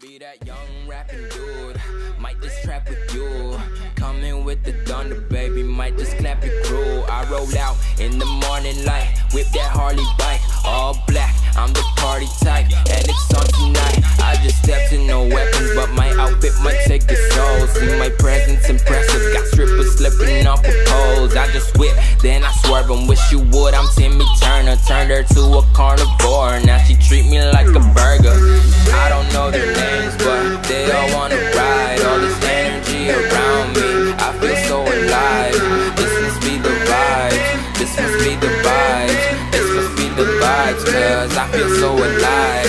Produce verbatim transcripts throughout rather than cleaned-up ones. Be that young rapping dude, might just trap with you. Coming with the thunder, baby, might just snap your crew. I roll out in the morning light, whip that Harley bike, all black. I'm the party type, and it's on tonight. I just stepped in, no weapons, but my outfit might take your soul. See my presence impressive, got strippers slipping off the poles. I just whip, then I swerve 'em, wish you would. I'm Timmy Turner, turned her to a carnivore. Now she treat me like a burger. I don't know their names, but they all wanna ride. All this energy around me, I feel so alive. This must be the vibe, this must be the vibe, this must be the vibes, cause I feel so alive.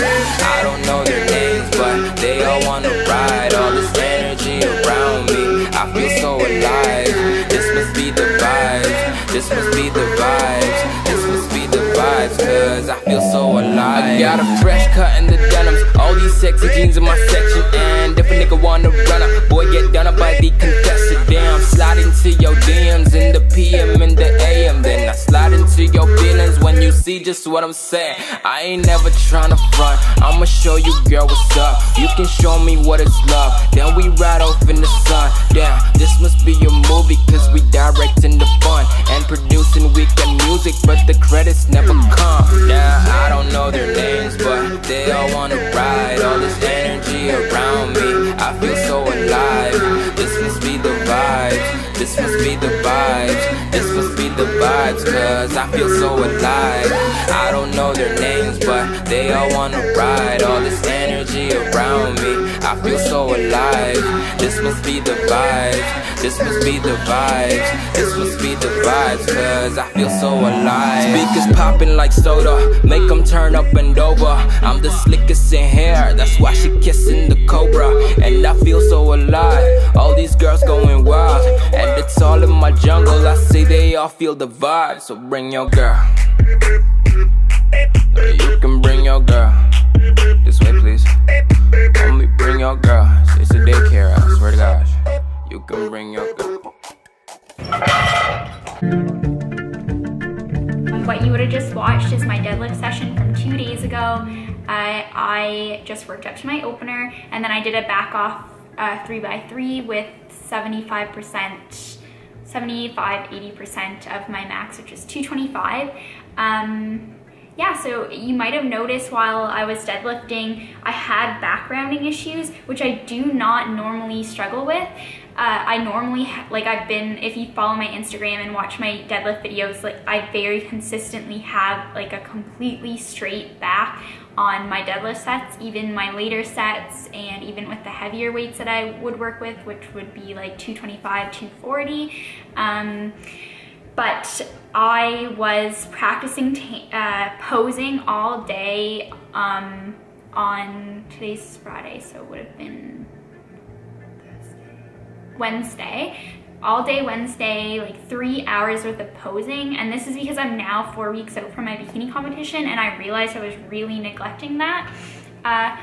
I don't know their names, but they all wanna ride. All this energy around me, I feel so alive. This must be the vibe, this must be the vibes, this must be the vibes, cause I feel so alive. I got a fresh cut in the denims, all these sexy jeans in my section, and if a nigga wanna run up, boy get done up by the contestant. Damn, slide into your D Ms in the P M and the A M, then I slide into your feelings when you see just what I'm saying. I ain't never tryna front, I'ma show you girl what's up. You can show me what it's love, then we ride off in the sun. Damn, this must be a movie, cause we directing the fun and producing weekend music, but the credits never come. Now I don't know their names, but they all wanna ride. All this energy around me, I feel so alive. This must be the vibe, this must be the vibes, this must be the vibes, cause I feel so alive. I don't know their names, but they all wanna ride. All this energy around me, I feel so alive. This must be the vibe, this must be the vibes, this must be the vibes, cause I feel so alive. Speakers popping like soda, make them turn up and over. I'm the slickest in hair, that's why she kissing the cobra. And I feel so alive, all these girls going wild, and it's all in my jungle. I see they all feel the vibe, so bring your girl. You can bring your girl. This way please. Let me bring your girl. It's a daycare, I swear to gosh. You can bring your girl. What you would have just watched is my deadlift session from two days ago. Uh, I just worked up to my opener, and then I did a back off uh, three by three with seventy-five percent, seventy-five, eighty percent of my max, which is two twenty-five. Um, yeah, so you might have noticed while I was deadlifting, I had back rounding issues, which I do not normally struggle with. Uh, I normally, like I've been, if you follow my Instagram and watch my deadlift videos, like I very consistently have like a completely straight back on my deadlift sets, even my later sets, and even with the heavier weights that I would work with, which would be like two twenty-five, two forty. Um, but I was practicing t uh, posing all day um, on, today's Friday, so it would have been Wednesday, all day Wednesday, like three hours worth of posing. And this is because I'm now four weeks out from my bikini competition, and I realized I was really neglecting that. Uh,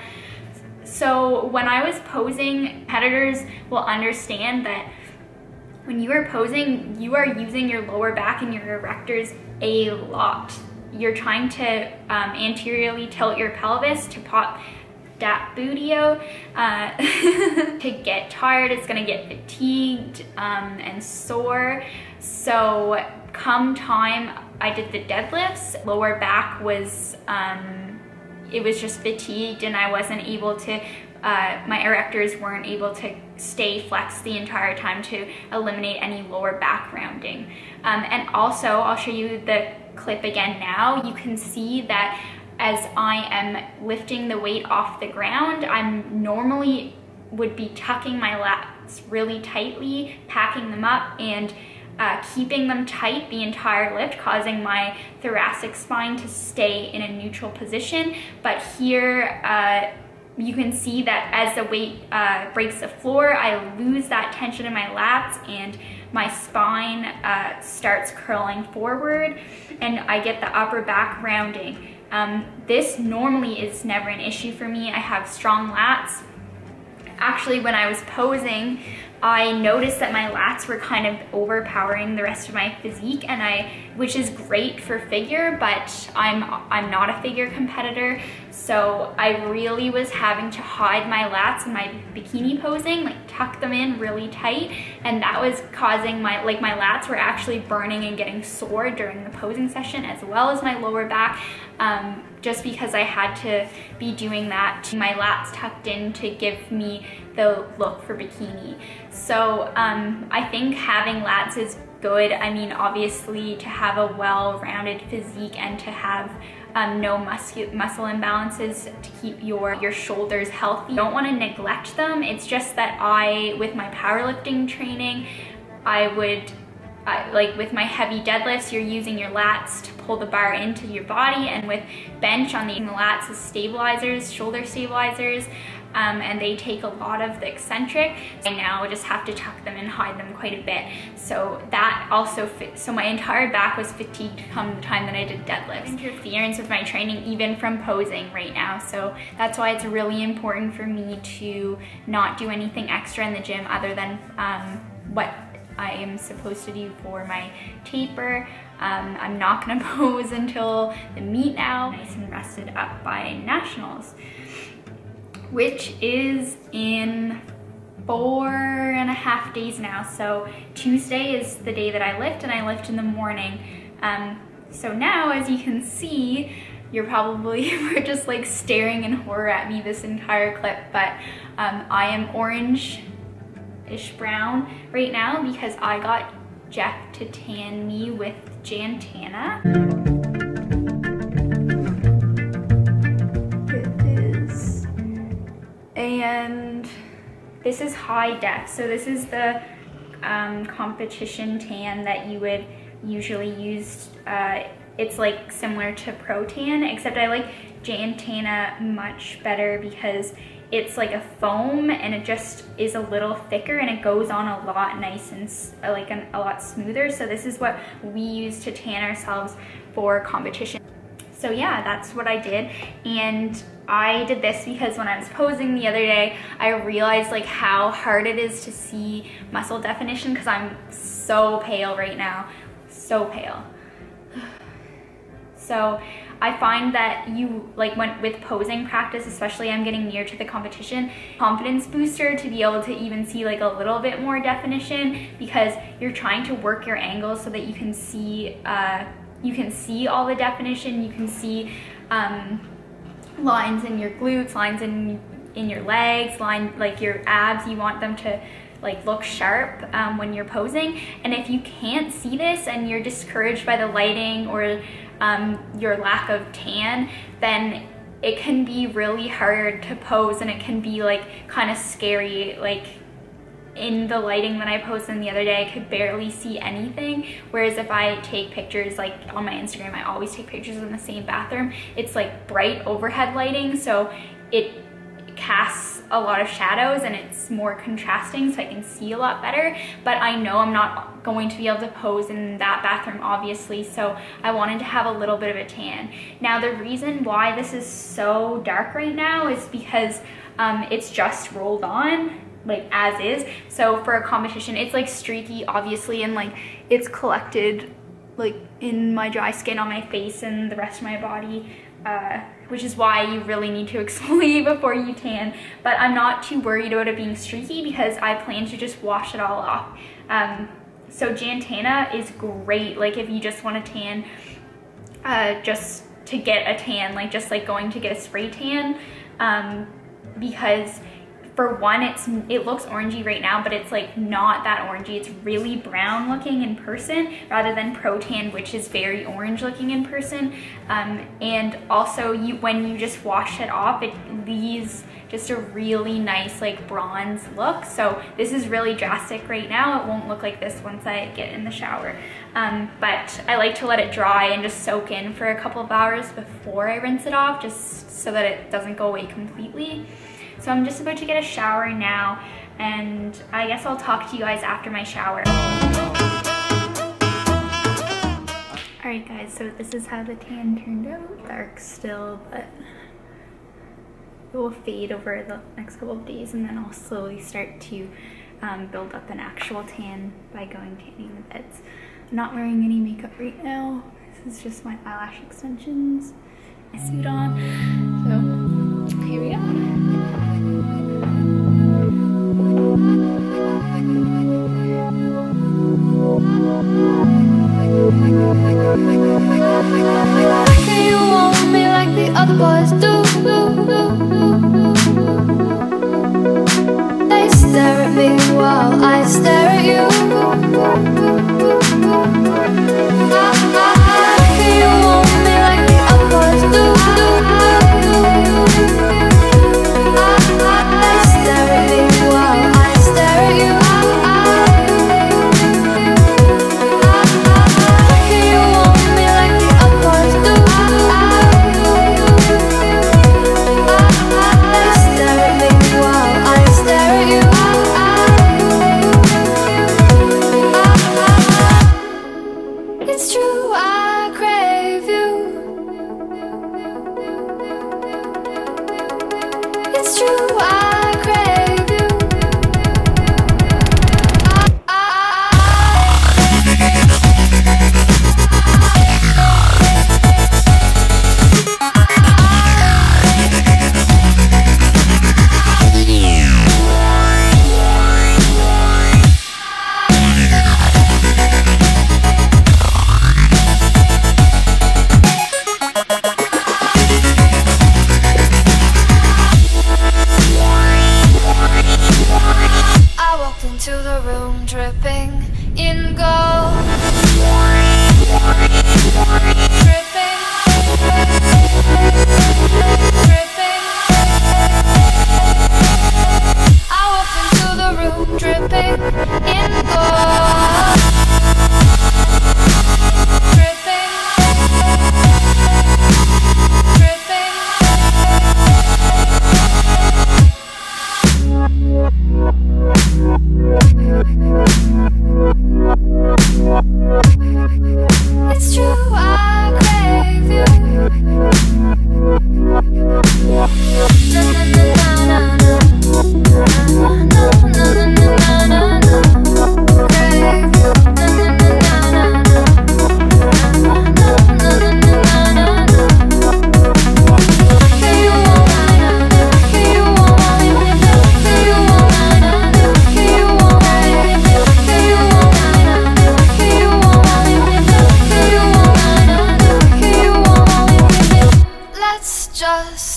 so when I was posing, competitors will understand that when you are posing, you are using your lower back and your erectors a lot. You're trying to um, anteriorly tilt your pelvis to pop that bootio uh, to get tired. It's gonna get fatigued um, and sore. So come time, I did the deadlifts, lower back was, um, it was just fatigued, and I wasn't able to, uh, my erectors weren't able to stay flexed the entire time to eliminate any lower back rounding. Um, and also, I'll show you the clip again now. You can see that as I am lifting the weight off the ground, I'm normally would be tucking my lats really tightly, packing them up, and uh, keeping them tight the entire lift, causing my thoracic spine to stay in a neutral position. But here, uh, you can see that as the weight uh, breaks the floor, I lose that tension in my lats, and my spine uh, starts curling forward, and I get the upper back rounding. Um, this normally is never an issue for me. I have strong lats. Actually, when I was posing, I noticed that my lats were kind of overpowering the rest of my physique, and I, which is great for figure, but I'm, I'm not a figure competitor. So I really was having to hide my lats in my bikini posing, like tuck them in really tight. And that was causing my, like my lats were actually burning and getting sore during the posing session, as well as my lower back, um, just because I had to be doing that to my lats tucked in to give me the look for bikini. So um, I think having lats is good. I mean, obviously to have a well-rounded physique and to have Um, no muscu muscle imbalances, to keep your, your shoulders healthy. You don't want to neglect them. It's just that I, with my powerlifting training, I would, I, like with my heavy deadlifts, you're using your lats to pull the bar into your body, and with bench on the, the lats is stabilizers, shoulder stabilizers, um, and they take a lot of the eccentric. So I now just have to tuck them and hide them quite a bit. So that also, fit, so my entire back was fatigued come the time that I did deadlifts. Interference with my training, even from posing right now. So that's why it's really important for me to not do anything extra in the gym other than um, what I am supposed to do for my taper. Um, I'm not gonna pose until the meet now. Nice and rested up by nationals, which is in four and a half days now. So Tuesday is the day that I lift, and I lift in the morning. Um, so now, as you can see, you're probably were just like staring in horror at me this entire clip, but um, I am orange-ish brown right now because I got Jeff to tan me with Jantana. And this is high def, so this is the um, competition tan that you would usually use. Uh, it's like similar to Pro Tan, except I like Jantana much better because it's like a foam and it just is a little thicker and it goes on a lot nice and like an, a lot smoother. So this is what we use to tan ourselves for competition. So yeah, that's what I did, and I did this because when I was posing the other day, I realized like how hard it is to see muscle definition because I'm so pale right now, so pale. So I find that you like when with posing practice, especially I'm getting near to the competition, confidence booster to be able to even see like a little bit more definition, because you're trying to work your angles so that you can see uh, you can see all the definition, you can see um, lines in your glutes, lines in in your legs, line like your abs. You want them to like look sharp um, when you're posing. And if you can't see this and you're discouraged by the lighting or um, your lack of tan, then it can be really hard to pose, and it can be like kind of scary. Like in the lighting that I posted the other day, I could barely see anything, whereas if I take pictures, like on my Instagram, I always take pictures in the same bathroom. It's like bright overhead lighting, so it casts a lot of shadows and it's more contrasting, so I can see a lot better. But I know I'm not going to be able to pose in that bathroom, obviously, so I wanted to have a little bit of a tan. Now the reason why this is so dark right now is because um, it's just rolled on, like as is. So for a competition, it's like streaky obviously, and like it's collected like in my dry skin on my face and the rest of my body, uh, which is why you really need to exfoliate before you tan. But I'm not too worried about it being streaky because I plan to just wash it all off. Um, so Jantana is great, like if you just want to tan, uh, just to get a tan, like just like going to get a spray tan, um, because for one, it's it looks orangey right now, but it's like not that orangey. It's really brown looking in person rather than Pro Tan, which is very orange looking in person. Um, and also you when you just wash it off, it leaves just a really nice like bronze look. So this is really drastic right now. It won't look like this once I get in the shower. Um, but I like to let it dry and just soak in for a couple of hours before I rinse it off, just so that it doesn't go away completely. So I'm just about to get a shower now, and I guess I'll talk to you guys after my shower. Alright guys, so this is how the tan turned out. Dark still, but it will fade over the next couple of days, and then I'll slowly start to um, build up an actual tan by going tanning the beds. I'm not wearing any makeup right now. This is just my eyelash extensions, my suit on. So here we are. Why do you want me like the other boys do? They stare at me while I stare at you.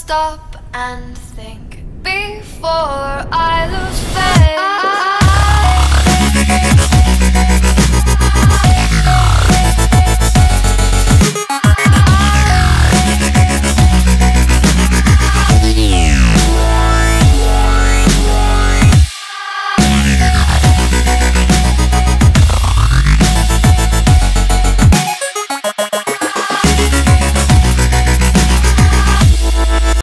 Stop and think before